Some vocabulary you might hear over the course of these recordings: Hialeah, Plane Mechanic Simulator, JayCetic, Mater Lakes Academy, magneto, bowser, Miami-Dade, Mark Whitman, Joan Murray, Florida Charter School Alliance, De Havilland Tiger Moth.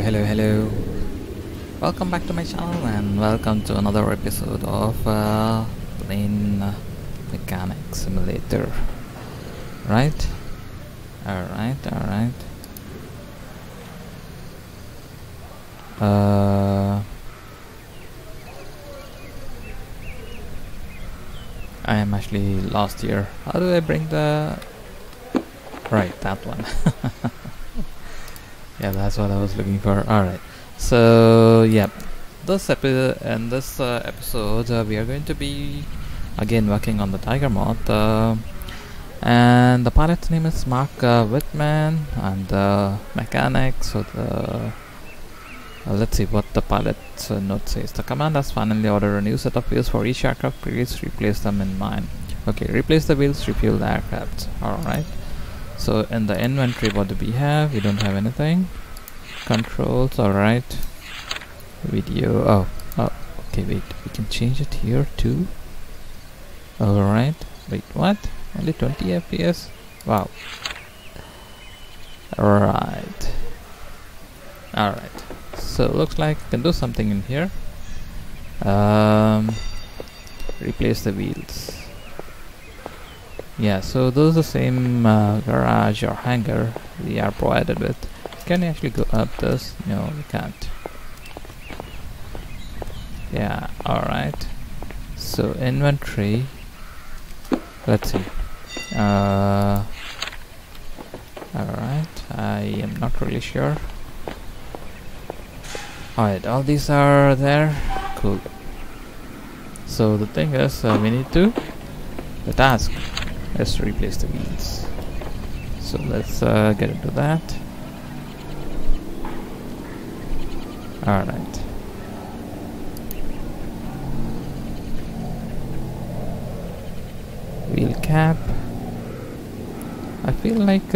Hello. Welcome back to my channel and welcome to another episode of Plane Mechanic Simulator. Right? Alright. I am actually lost here. How do I bring the... Right, that one. Yeah, that's what I was looking for. Alright, so yeah, in this episode we are going to be again working on the Tiger Moth, and the pilot's name is Mark Whitman, and the mechanic, so the let's see what the pilot's note says. The command has finally ordered a new set of wheels for each aircraft. Please replace them in mine. Okay, replace the wheels, refuel the aircraft. Alright. So in the inventory, what do we have? We don't have anything. Controls, alright. Video, oh, okay, wait, we can change it here too. Alright, wait, what? Only 20 FPS? Wow. Alright. So looks like we can do something in here. Replace the wheels. Yeah, so those are the same garage or hangar we are provided with. Can we actually go up this? No, we can't. Yeah, alright. So inventory. Let's see. Alright, I am not really sure. Alright, all these are there. Cool. So the thing is, we need to... The task. Let's replace the wheels. So let's get into that. Alright. Wheel cap. I feel like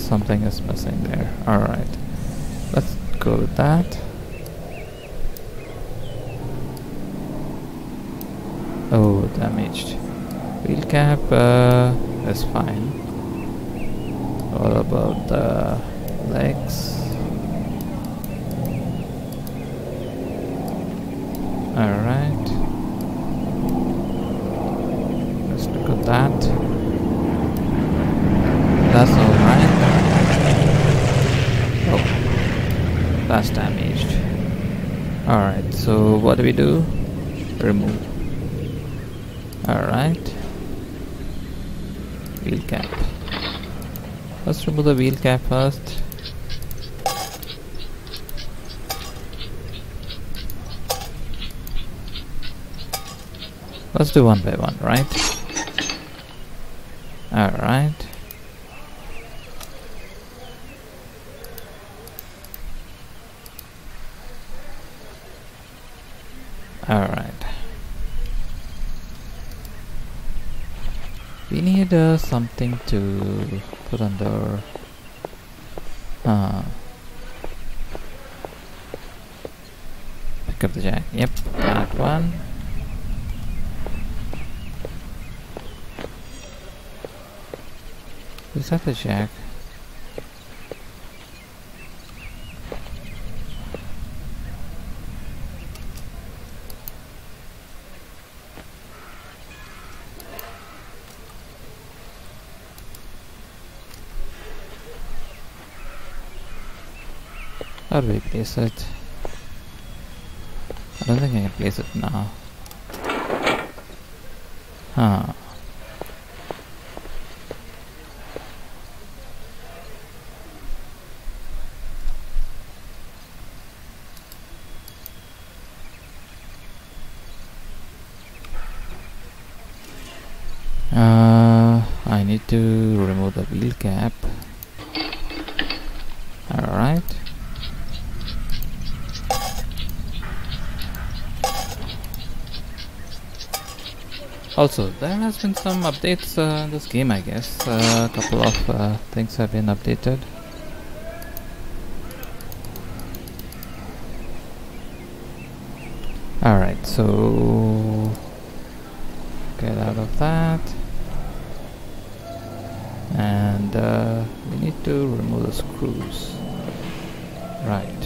something is missing there. Alright. Let's go with that. Oh, damaged. Wheel cap is fine. What about the legs? Alright. Let's look at that. That's alright. Oh, that's damaged. Alright, so what do? Remove. Alright. Wheel cap. Let's remove the wheel cap first. Let's do one by one, right? Alright. We need something to put under. Pick up the jack. Yep, that one. Is that the jack? How do we place it? I don't think I can place it now. Huh. I need to remove the wheel cap. Alright. Also, there has been some updates in this game, I guess. A couple of things have been updated. Alright, so... Get out of that. And we need to remove the screws. Right.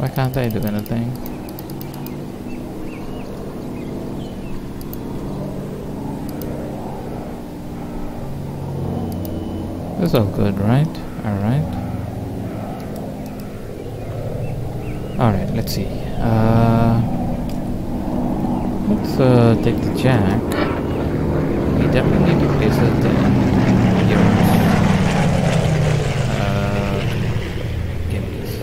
Why can't they do anything? That's all good, right? Alright. Alright, let's see. Let's take the jack. We definitely need to place it in here. Game please.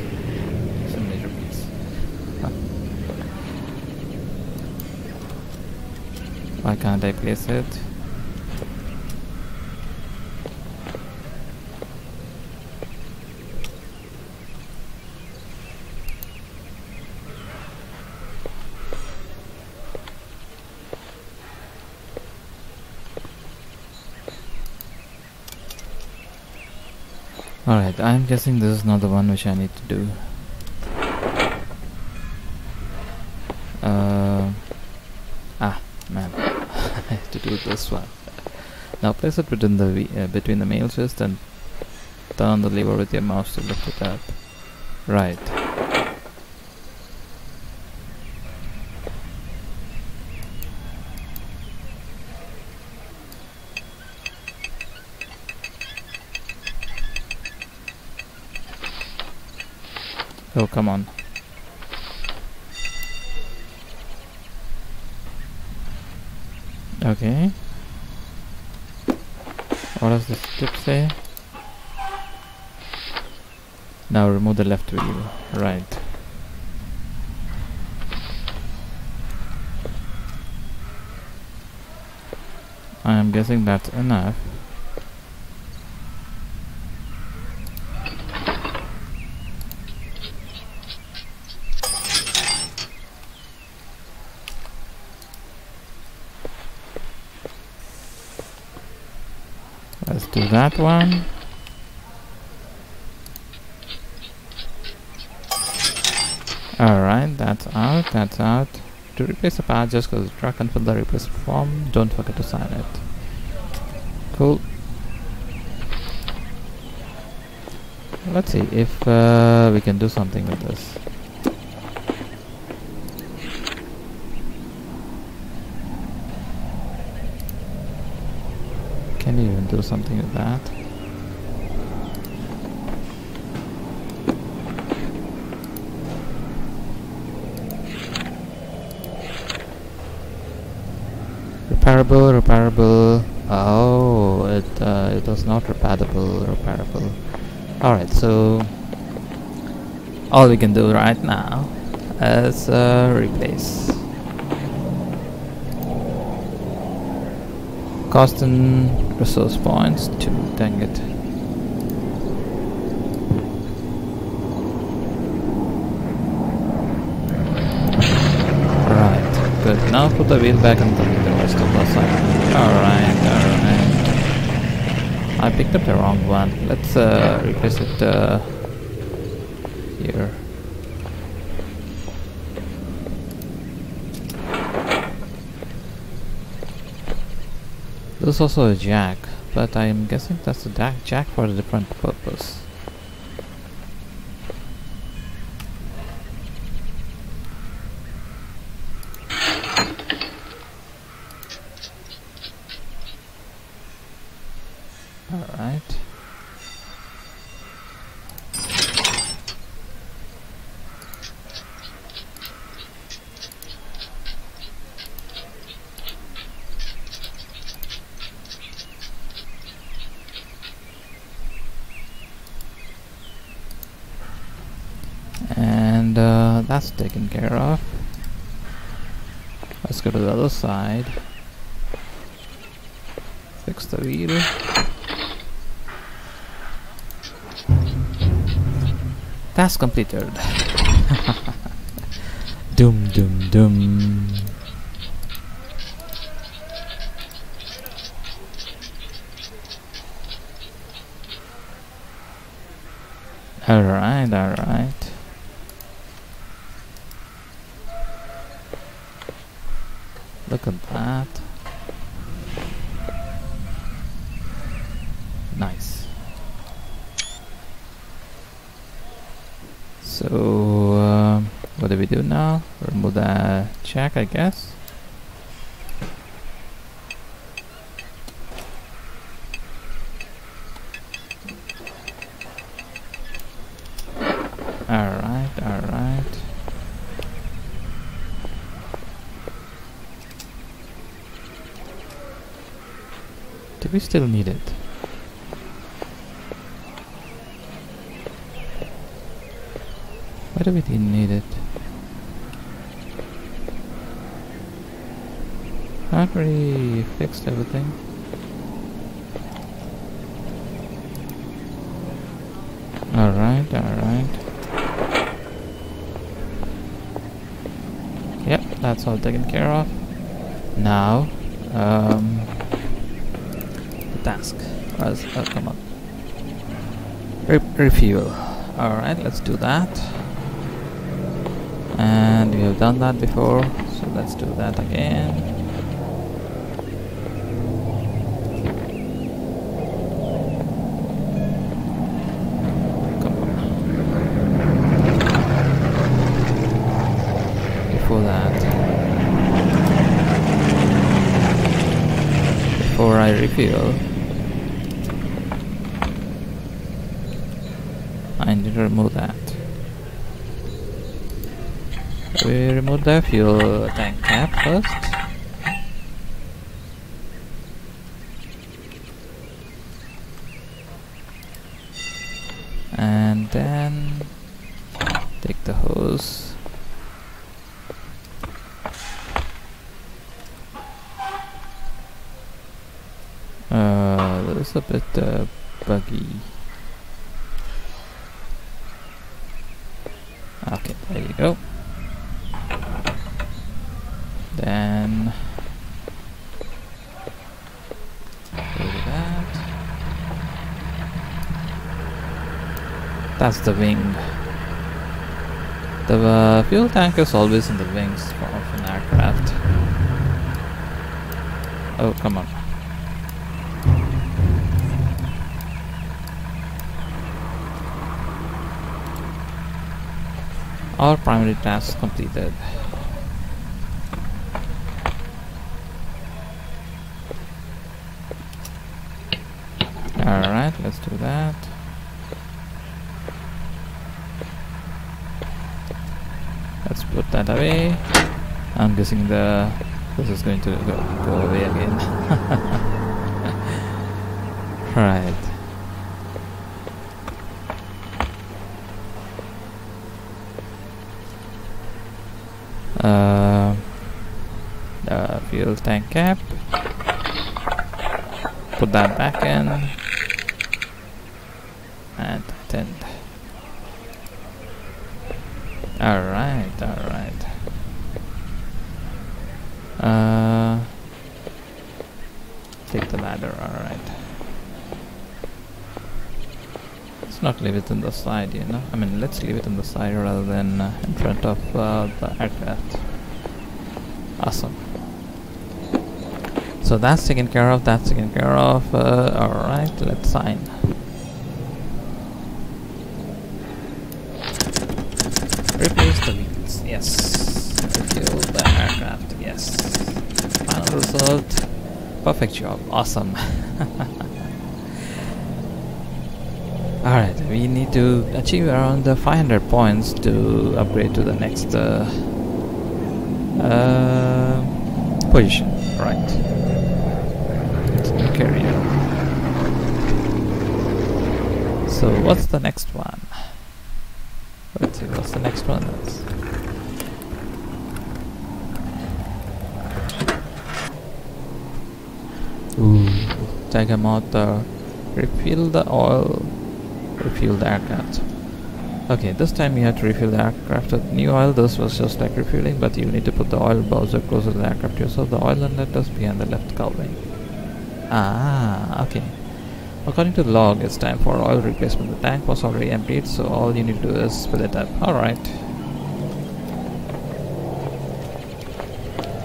Simulator please. Why can't I place it? Alright, I'm guessing this is not the one which I need to do. Man, I have to do this one. Now place it within the between the mail chest and turn on the lever with your mouse to lift it up. Right. Oh, come on. Okay. What does this tip say? Now remove the left wheel. Right. I am guessing that's enough. That one. Alright, that's out, that's out. To replace a part, just go to the truck and fill the replace form. Don't forget to sign it. Cool. Let's see if we can do something with this. Can you even do something with that? Repairable, repairable. Oh, it was not repairable. Alright, so all we can do right now is replace. Cost and resource points too, dang it. Right, good. Now put the wheel back on the rest of the side. Alright. I picked up the wrong one. Let's replace it here. There's also a jack, but I'm guessing that's a jack for a different purpose. Alright. That's taken care of. Let's go to the other side. Fix the wheel. Task completed. Doom, doom, doom. Alright, alright. Look at that. Nice. So we do now? Remove that check, I guess. All right. Do we still need it? Why do we need it? I've already fixed everything. Alright. Yep, that's all taken care of. Now, the task. Oh, come on. Refuel. Alright, let's do that. And we have done that before, so let's do that again. Come on. Before I refuel, I need to remove that. We remove the fuel tank cap first. And then take the hose. That is a bit buggy. Okay, there you go. Then do that. That's the wing. The fuel tank is always in the wings of an aircraft. Oh, come on. Our primary task completed. Let's do that. Let's put that away. I'm guessing this is going to go away again. Right. The fuel tank cap. Put that back in. And attend. Alright. Take the ladder, alright. Let's not leave it on the side, you know. I mean, let's leave it on the side rather than in front of the aircraft. Awesome. So that's taken care of. Alright, let's sign. Replace the wheels, yes. Refuel the aircraft, yes. Final result, perfect job, awesome. Alright, we need to achieve around 500 points to upgrade to the next position, right. It's a carrier. So what's the next one? Let's see what's the next one is. Ooh. Tiger Moth, refill the oil, refuel the aircraft. Okay, this time you have to refuel the aircraft with new oil. This was just like refueling, but you need to put the oil bowser closer to the aircraft yourself. The oil inlet is behind the left cowling. Ah, okay. According to the log, it's time for oil replacement. The tank was already emptied, so all you need to do is fill it up. Alright.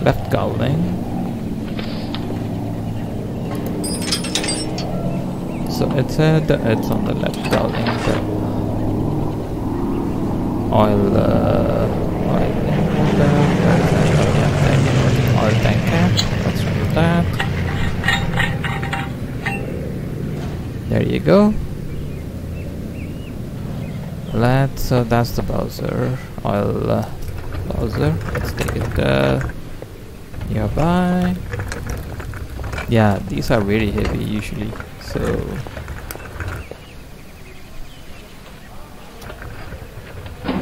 Left cowling. So it said it's on the left cowling. So oil. that. There you go. Let's, that's the Bowser, oil Bowser. Let's take it nearby. Yeah, these are very heavy usually, so...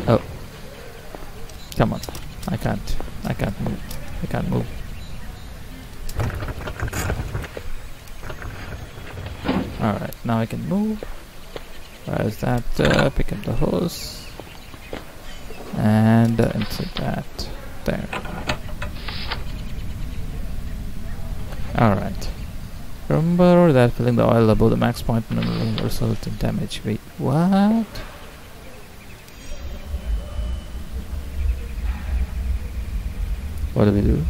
Oh. Come on. I can't move. Alright, now I can move. Where's that? Pick up the hose. And insert that. There. Alright. Remember that filling the oil above the max point will result in damage. Wait, what? What do we do?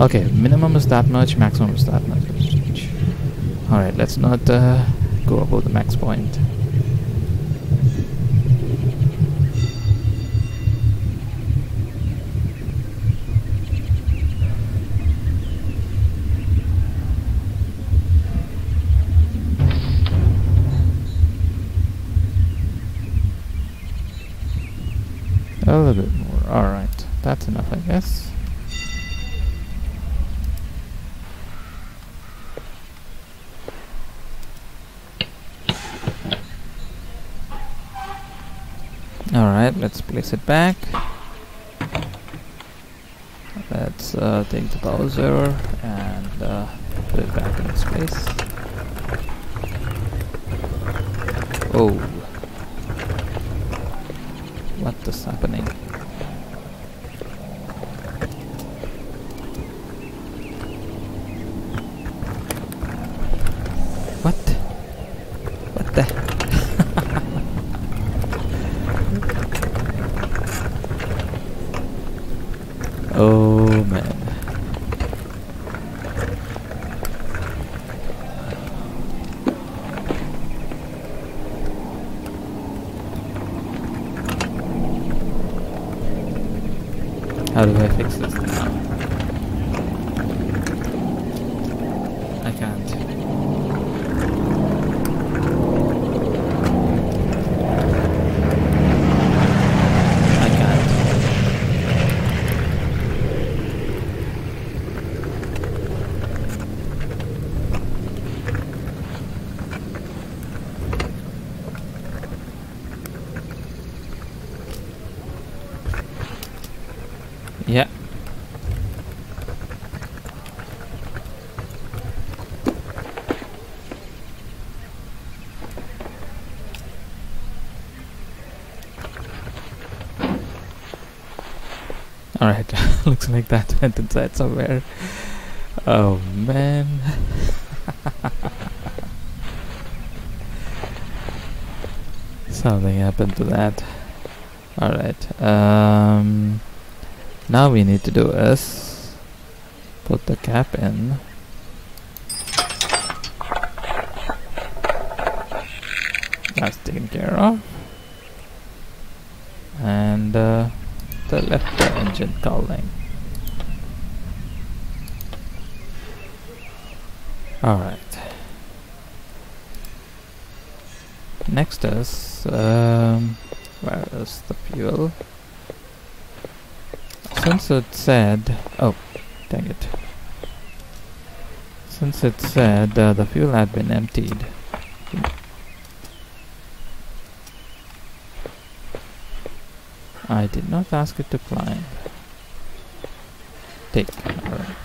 Okay, minimum is that much, maximum is that much. Alright, let's not go above the max point. A little bit more. Alright, that's enough, I guess. Alright, let's place it back. Let's take the Bowser and put it back in its place. Oh. What is happening? What? What the? Oh man. How do I fix this thing now? I can't. Yeah. Alright, looks like that went inside somewhere. Oh man. Something happened to that. Alright, now we need to do is put the cap in. That's taken care of. And the left engine cowling. Alright. Next is where is the fuel? Since it said, oh, dang it. Since it said the fuel had been emptied. I did not ask it to climb. Take, alright.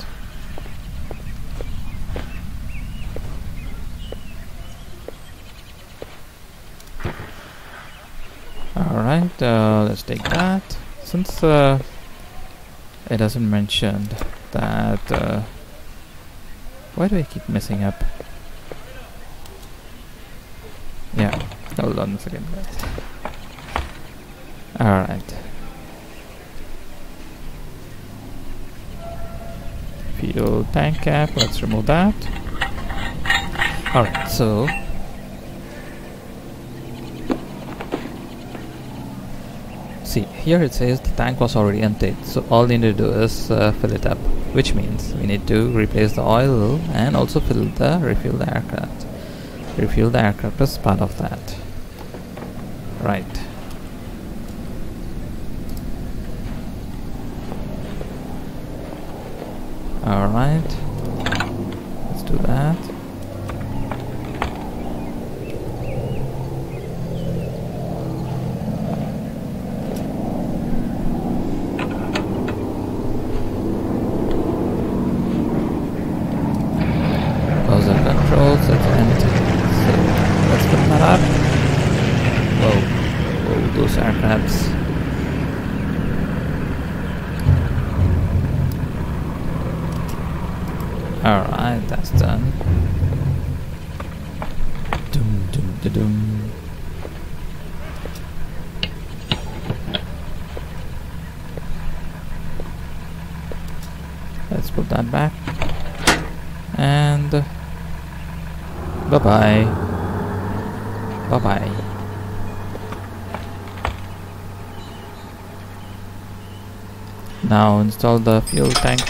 Alright, let's take that. Since it doesn't mention that. Why do I keep messing up? Yeah, hold on a second. Alright. Fuel tank cap, let's remove that. Alright, so See, here it says the tank was already emptied, so all we need to do is fill it up, which means we need to replace the oil and also refuel the aircraft. Refuel the aircraft is part of that. Right. Alright, let's do that. Those are controls, it's empty. So let's put that up. Whoa, whoa, those aircrafts. Alright, that's done. Dum, dum, dum, dum. Let's put that back. And bye-bye. Bye-bye. Now install the fuel tank.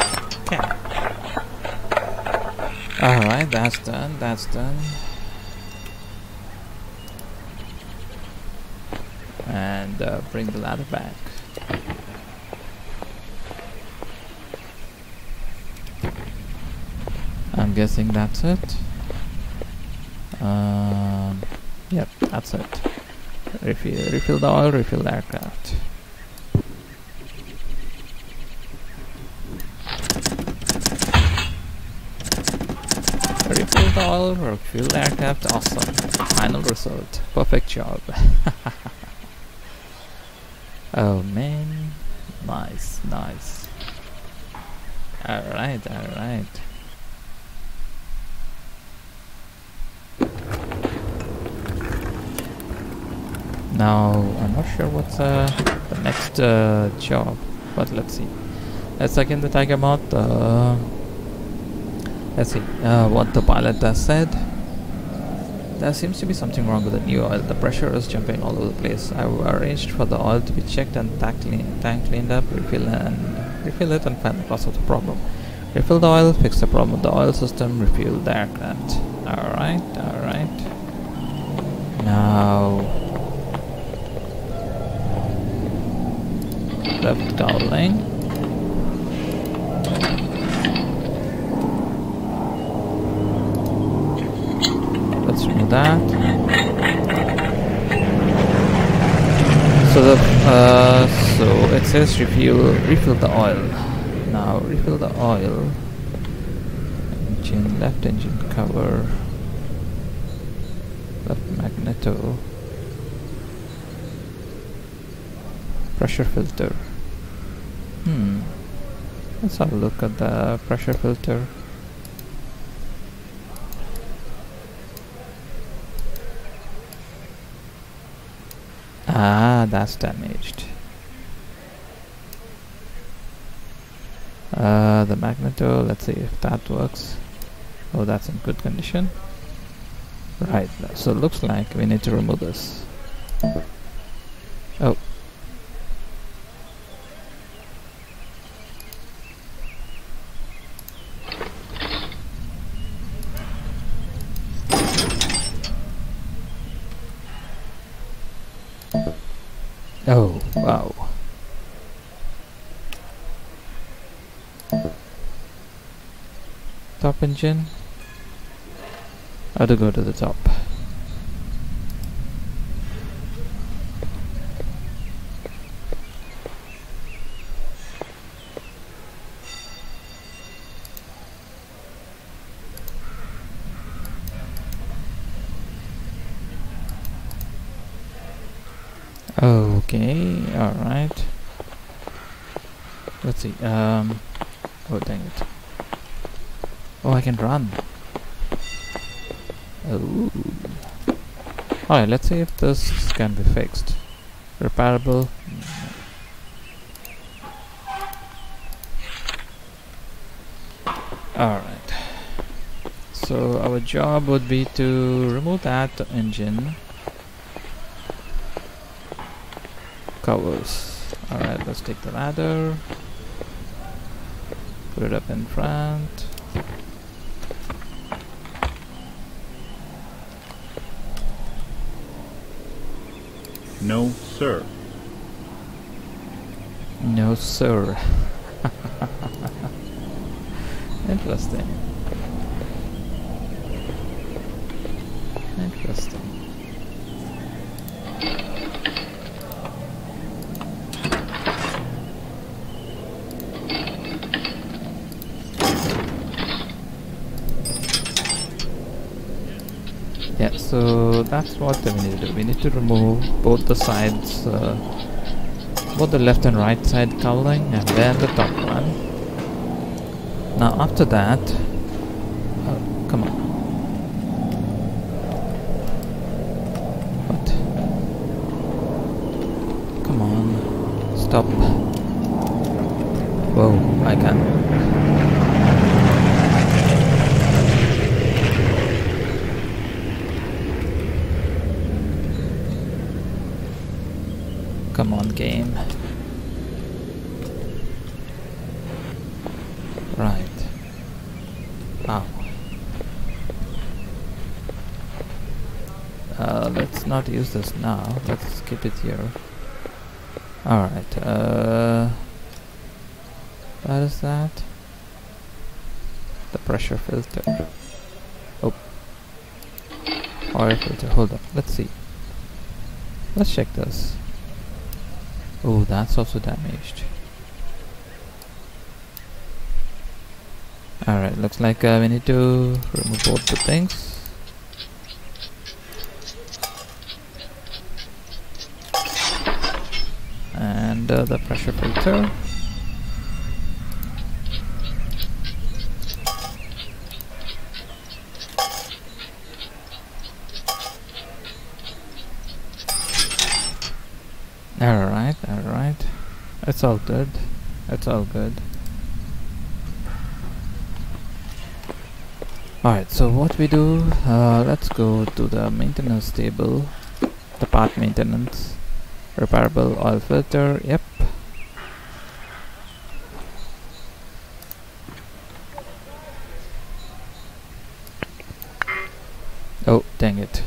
Alright, that's done, that's done. And bring the ladder back. I'm guessing that's it. Yep, that's it. Refill the oil, refill the aircraft. All refuel aircraft, awesome. Final result, perfect job. Oh man, nice, nice. Alright, alright. Now, I'm not sure what's the next job, but let's see. Let's check in the Tiger Moth. Let's see what the pilot has said. There seems to be something wrong with the new oil. The pressure is jumping all over the place. I've arranged for the oil to be checked and tank cleaned up, refill it, and find the cause of the problem. Refill the oil, fix the problem with the oil system, refuel the aircraft. Alright, alright. Now, left cowling. That. So the so it says refill the oil. Now refill the oil. Engine, left engine cover, left magneto, pressure filter. Let's have a look at the pressure filter. Ah, that's damaged. The magneto, let's see if that works. Oh, that's in good condition. Right, so it looks like we need to remove this. Oh. Oh, wow. Top engine. How to go to the top? Okay, alright. Let's see. Oh, dang it. Oh, I can run. Oh. Alright, let's see if this can be fixed. Repairable. Alright. So, our job would be to remove that engine. covers. Alright, let's take the ladder. Put it up in front. No, sir. No, sir. Interesting. Interesting. Yeah, so that's what we need to do. We need to remove both the sides, both the left and right side covering, and then the top one. Now after that, come on. What? Come on. Stop. Whoa, I can't. Come on, game. Right. Ow. Let's not use this now. Let's keep it here. Alright. What is that? The pressure filter. Oh. Oil filter. Hold up. Let's see. Let's check this. Oh, that's also damaged. Alright, looks like we need to remove both the things. And the pressure filter. Alright. It's all good. It's all good. Alright, so what we do, let's go to the maintenance table. The part maintenance. Repairable oil filter, yep. Oh, dang it.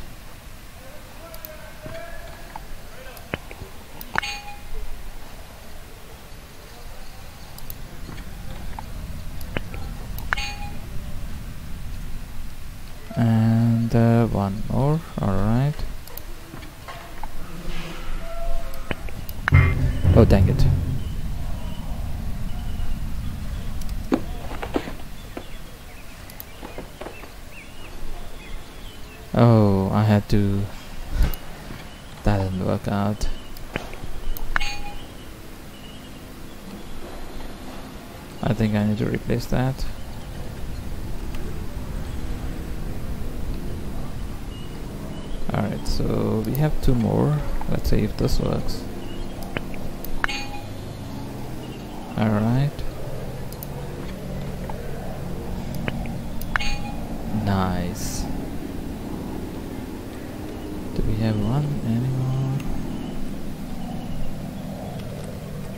One more, alright. Oh, dang it. Oh, I had to... That didn't work out. I think I need to replace that. Alright, so we have two more. Let's see if this works. Alright. Nice. Do we have one anymore?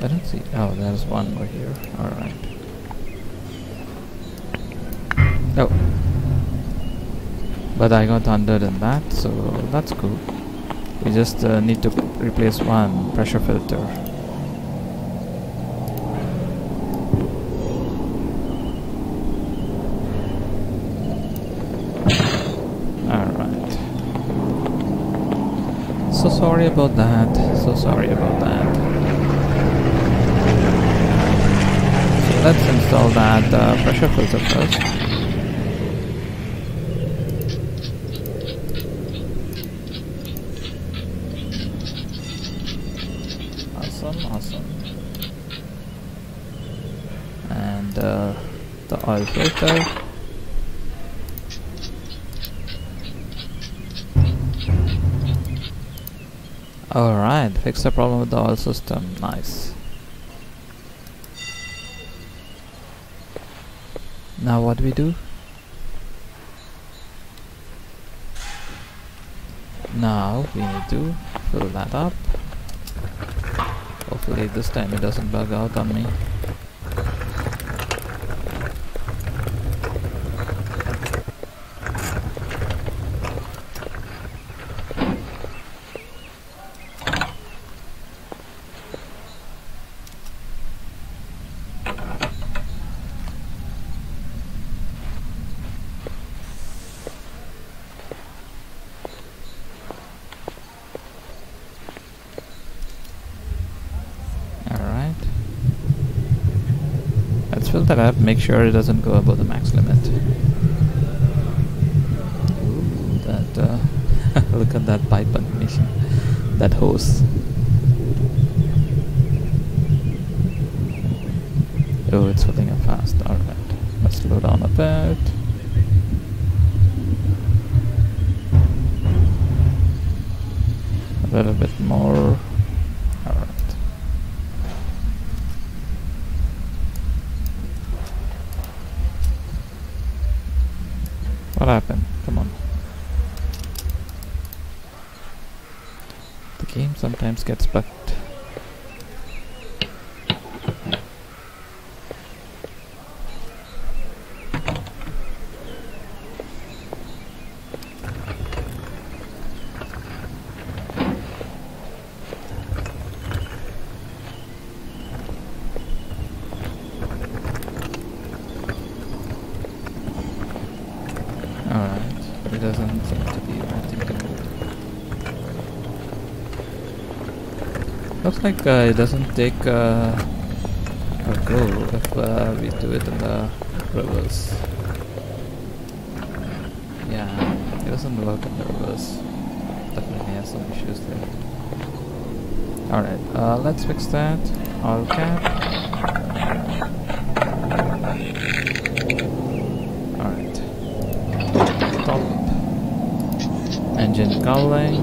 I don't see. Oh, there's one more here. Alright. Oh. But I got under than that, so that's cool. We just need to replace one pressure filter. Alright. So sorry about that. So sorry about that. So let's install that pressure filter first. And the oil filter. Alright, fix the problem with the oil system. Nice. Now what do we do? Now we need to fill that up. hopefully this time it doesn't bug out on me. Fill that up, make sure it doesn't go above the max limit. Ooh, that look at that pipe animation, that hose. Oh, it's filling up fast. Alright, let's slow down a bit. A little bit more. What happened? Come on. The game sometimes gets bugged. Doesn't seem to be anything. Looks like it doesn't take a go if we do it in the reverse. Yeah, it doesn't work in the reverse. Definitely has some issues there. Alright, let's fix that. All cap. Alright. Stop. Engine calling.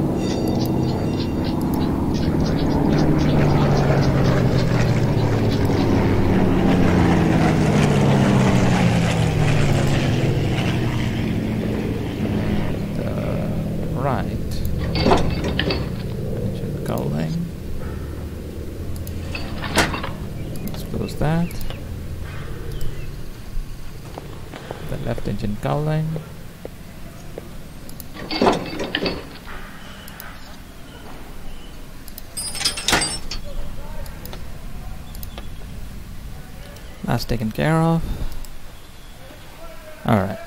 And, right. Engine calling. Let's close that. The left engine calling. That's taken care of. Alright.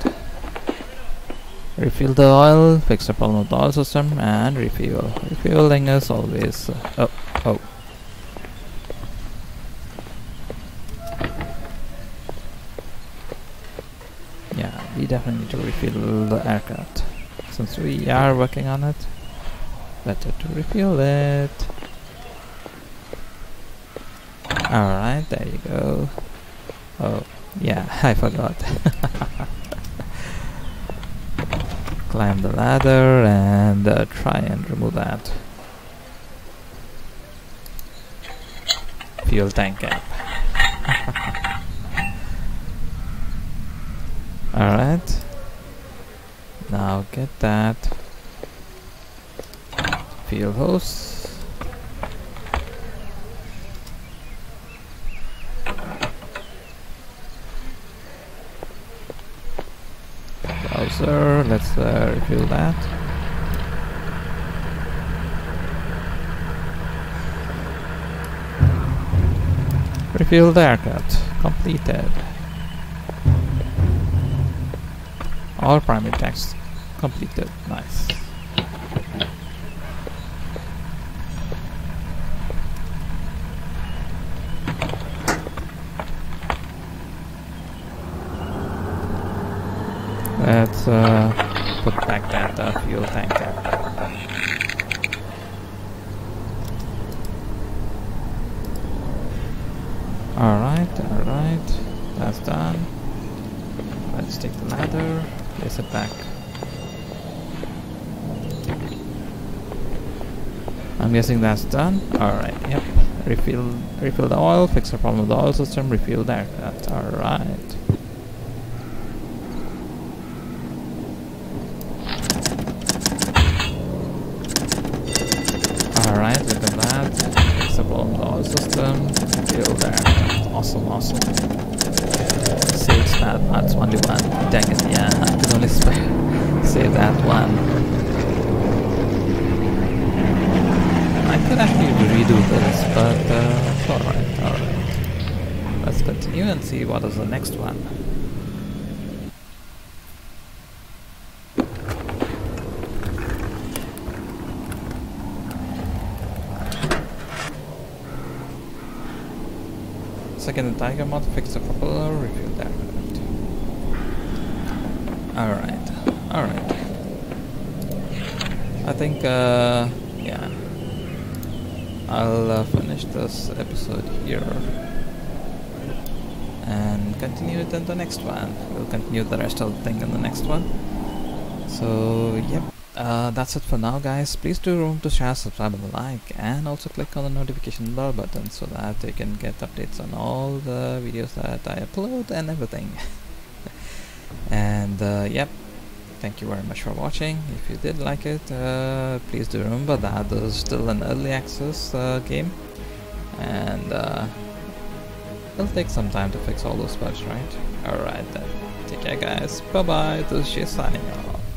Refill the oil, fix up almost the oil system, and refuel. Refueling is always. Yeah, we definitely need to refuel the aircraft. Since we are working on it, better to refuel it. Alright, there you go. Oh, yeah, I forgot. Climb the ladder and try and remove that. Fuel tank cap. Alright. Now get that. Fuel hose. Let's refill that. Refill the aircraft. Completed. All primary tasks completed. Nice. Let's put back that fuel tank cap. Alright, that's done. Let's take the ladder, place it back. I'm guessing that's done. Alright, yep. Refill the oil, fix the problem with the oil system, refuel the aircraft. Alright. Alright, look at that. It's a problem. control system. Build there. Awesome, awesome. 6 map, that's only one. Dang it, yeah, I could only save that one. I could actually redo this, but it's alright, alright. Let's continue and see what is the next one. Second Tiger Moth, fix the propeller, review that. Alright, alright. I think, yeah. I'll finish this episode here. And continue it in the next one. We'll continue the rest of the thing in the next one. So, yep. That's it for now, guys. Please do remember to share, subscribe, and like, and also click on the notification bell button so that you can get updates on all the videos that I upload and everything. And yep, thank you very much for watching. If you did like it, please do remember that this is still an early access game, and it'll take some time to fix all those bugs, right? Alright then, take care guys, bye bye, this is JayCetic signing off.